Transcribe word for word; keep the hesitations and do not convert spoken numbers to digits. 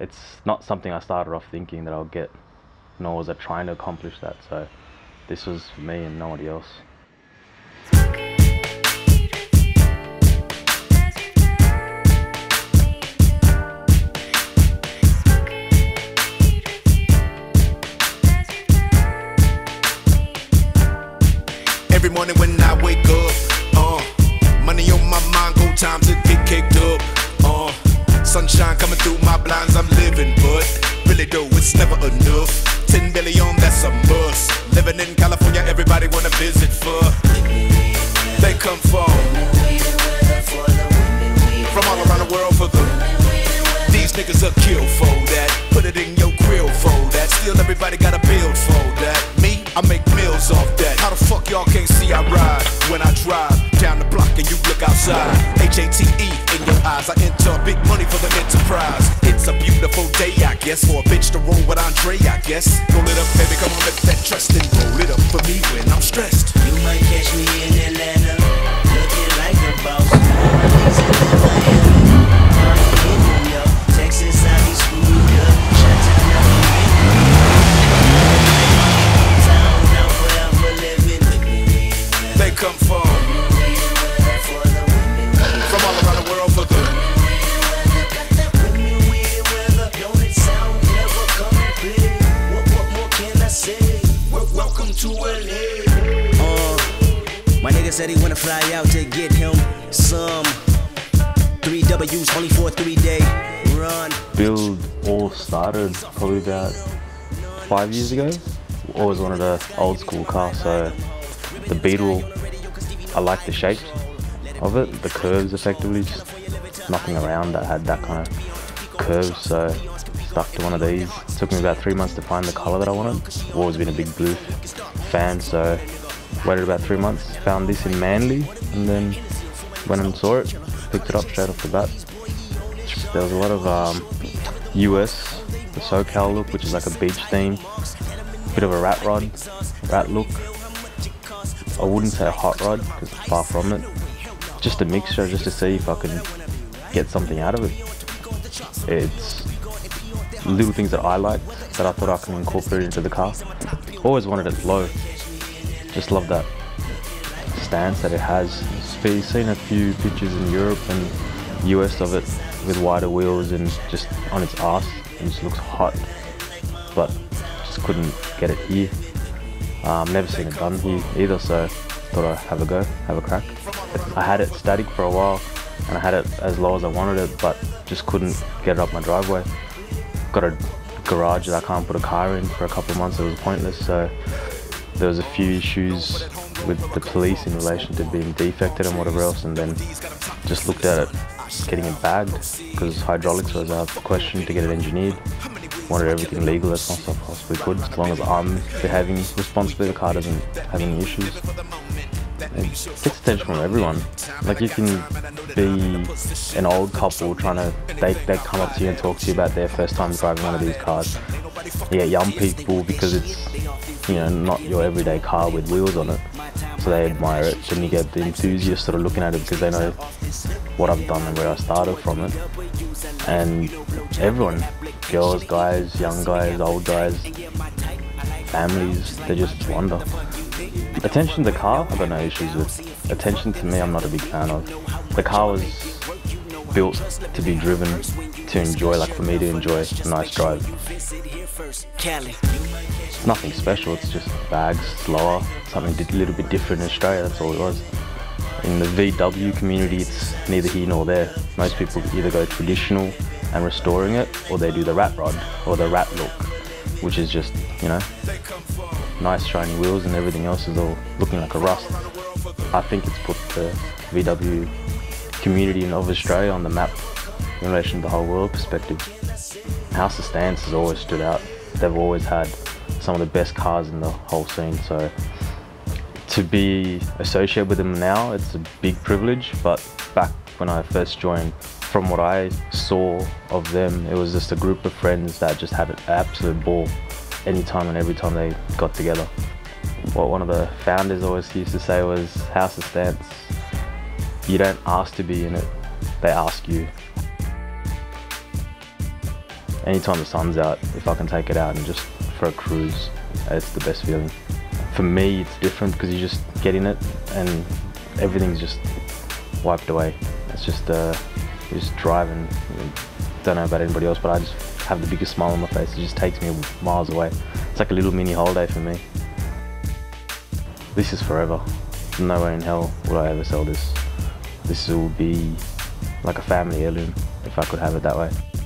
it's not something I started off thinking that I'll get, nor was I trying to accomplish that. So this was me and nobody else. Every morning when I wake up, uh, money on my mind, go time to get kicked up, uh, sunshine coming through my blinds, I'm living, but really though, it's never enough, ten billion, that's a must, living in California, everybody wanna visit for, they come from, from all around the world for the, these niggas are killed for that, put it in your grill for that, still everybody got a build for that, me, I make meals off that. How the fuck y'all can't see I ride when I drive down the block and you look outside? H A T E in your eyes, I enter big money for the enterprise. It's a beautiful day, I guess, for a bitch to roll with Andre, I guess. Roll it up, baby, come on, let that trust and roll it up for me when I'm stressed. You might catch me in Atlanta, looking like a boss. Texas, I be screwed up. Come from, from all around the world for good. What more can I say? Welcome to L A. My nigga said he wanna fly out to get him some three W's only for a three-day run. Build all started probably about five years ago. Always wanted an old school car, so the Beetle, I like the shape of it, the curves effectively, just nothing around that had that kind of curve, so stuck to one of these. It took me about three months to find the colour that I wanted. I've always been a big blue fan, so waited about three months, found this in Manly, and then went and saw it, picked it up straight off the bat. There was a lot of um, U S, the SoCal look, which is like a beach theme, bit of a rat rod, rat look. I wouldn't say a hot rod, because it's far from it. Just a mixture, just to see if I can get something out of it. It's little things that I like that I thought I can incorporate into the car. Always wanted it low. Just love that stance that it has. You've seen a few pictures in Europe and U S of it with wider wheels and just on its arse, and just looks hot. But just couldn't get it here. Um, never seen it done here either, so thought I'd have a go, have a crack. I had it static for a while, and I had it as low as I wanted it, but just couldn't get it up my driveway. Got a garage that I can't put a car in for a couple of months, it was pointless, so there was a few issues with the police in relation to being defected and whatever else, and then just looked at it, getting it bagged, because hydraulics was out of the question to get it engineered. Wanted everything legal as much as I possibly could, as long as I'm behaving responsibly, the car doesn't have any issues. It gets attention from everyone. Like, you can be an old couple trying to, they, they come up to you and talk to you about their first time driving one of these cars. Yeah, young people, because it's, you know, not your everyday car with wheels on it. So they admire it, then you get the enthusiasts sort of looking at it because they know what I've done and where I started from it. And everyone, girls, guys, young guys, old guys, families, they just wonder. Attention to the car, I've got no issues with. Attention to me, I'm not a big fan of. The car was built to be driven, to enjoy, like for me to enjoy a nice drive. It's nothing special, it's just bags, slower, something a little bit different in Australia, that's all it was. In the V W community, it's neither here nor there. Most people either go traditional and restoring it, or they do the rat rod, or the rat look, which is just, you know, nice shiny wheels and everything else is all looking like a rust. I think it's put the V W community of Australia on the map in relation to the whole world perspective. House of Stance has always stood out. They've always had some of the best cars in the whole scene, so to be associated with them now, it's a big privilege, but back when I first joined, from what I saw of them, it was just a group of friends that just had an absolute ball anytime and every time they got together. What one of the founders always used to say was, House of Stance, you don't ask to be in it, they ask you. anytime the sun's out, if I can take it out and just for a cruise, it's the best feeling. For me, it's different because you just get in it and everything's just wiped away. It's just, uh, you just drive and you know, don't know about anybody else, but I just have the biggest smile on my face. It just takes me miles away. It's like a little mini holiday for me. This is forever. Nowhere in hell would I ever sell this. This will be like a family heirloom, if I could have it that way.